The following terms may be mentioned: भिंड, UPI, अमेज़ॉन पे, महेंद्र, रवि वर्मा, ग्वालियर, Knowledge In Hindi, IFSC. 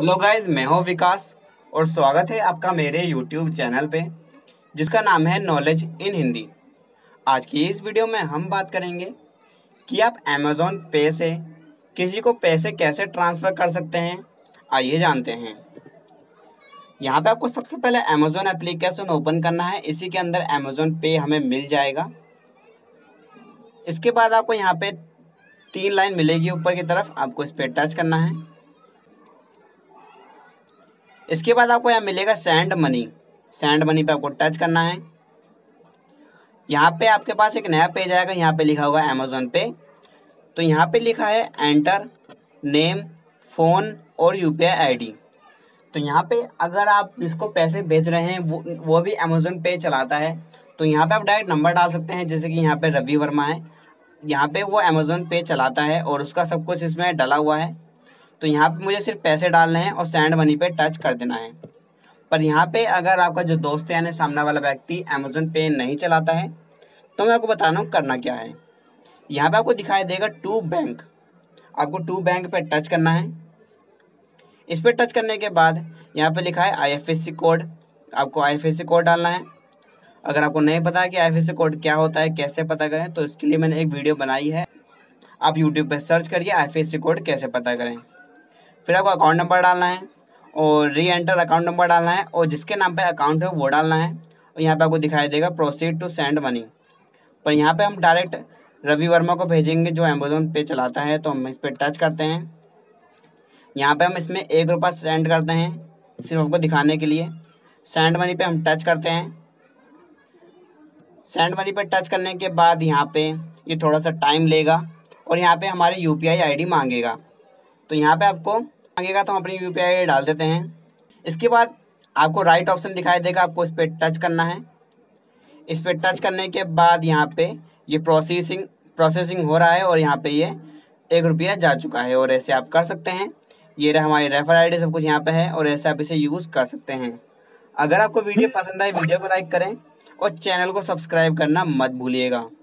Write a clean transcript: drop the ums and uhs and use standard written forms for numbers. Hello guys, मैं हूं विकास और स्वागत है आपका मेरे यूट्यूब चैनल पे जिसका नाम है नॉलेज इन हिंदी। आज की इस वीडियो में हम बात करेंगे कि आप अमेज़ॉन पे से किसी को पैसे कैसे ट्रांसफ़र कर सकते हैं। आइए जानते हैं। यहाँ पे आपको सबसे पहले अमेज़ॉन एप्लीकेशन ओपन करना है। इसी के अंदर अमेज़ॉन पे हमें मिल जाएगा। इसके बाद आपको यहाँ पे 3 लाइन मिलेगी ऊपर की तरफ, आपको इस पर टच करना है। इसके बाद आपको यहाँ मिलेगा सेंड मनी। सेंड मनी पे आपको टच करना है। यहाँ पे आपके पास एक नया पेज आएगा, यहाँ पे लिखा होगा अमेज़ॉन पे। तो यहाँ पे लिखा है एंटर नेम, फ़ोन और यूपीआई आईडी। तो यहाँ पे अगर आप जिसको पैसे भेज रहे हैं वो भी अमेज़ॉन पे चलाता है, तो यहाँ पे आप डायरेक्ट नंबर डाल सकते हैं। जैसे कि यहाँ पे रवि वर्मा है, यहाँ पे वो अमेज़ॉन पे चलाता है और उसका सब कुछ इसमें डाला हुआ है। तो यहाँ पे मुझे सिर्फ पैसे डालने हैं और सेंड मनी पे टच कर देना है। पर यहाँ पे अगर आपका जो दोस्त यानी सामने वाला व्यक्ति अमेज़ॉन पे नहीं चलाता है, तो मैं आपको बता रहा हूँ करना क्या है। यहाँ पे आपको दिखाई देगा टू बैंक, आपको टू बैंक पे टच करना है। इस पे टच करने के बाद यहाँ पे लिखा है IFSC कोड, आपको IFSC कोड डालना है। अगर आपको नहीं पता है कि IFSC कोड क्या होता है, कैसे पता करें, तो इसके लिए मैंने एक वीडियो बनाई है। आप यूट्यूब पर सर्च करिए IFSC कोड कैसे पता करें। फिर आपको अकाउंट नंबर डालना है और री एंटर अकाउंट नंबर डालना है और जिसके नाम पे अकाउंट है वो डालना है। और यहाँ पे आपको दिखाई देगा प्रोसीड टू सेंड मनी। पर यहाँ पे हम डायरेक्ट रवि वर्मा को भेजेंगे जो अमेज़ॉन पे चलाता है, तो हम इस पर टच करते हैं। यहाँ पे हम इसमें ₹1 सेंड करते हैं सिर्फ आपको दिखाने के लिए। सेंड मनी पर हम टच करते हैं। सेंड मनी पर टच करने के बाद यहाँ पे ये थोड़ा सा टाइम लेगा और यहाँ पर हमारी UPI ID मांगेगा। तो यहाँ पर आपको मांगेगा तो हम अपनी UPI डाल देते हैं। इसके बाद आपको राइट ऑप्शन दिखाई देगा, आपको इस पर टच करना है। इस पर टच करने के बाद यहाँ पे ये प्रोसेसिंग हो रहा है और यहाँ पे ये ₹1 जा चुका है। और ऐसे आप कर सकते हैं। ये रहा हमारी रेफर ID, सब कुछ यहाँ पे है और ऐसे आप इसे यूज़ कर सकते हैं। अगर आपको वीडियो पसंद आए, वीडियो को लाइक करें और चैनल को सब्सक्राइब करना मत भूलिएगा।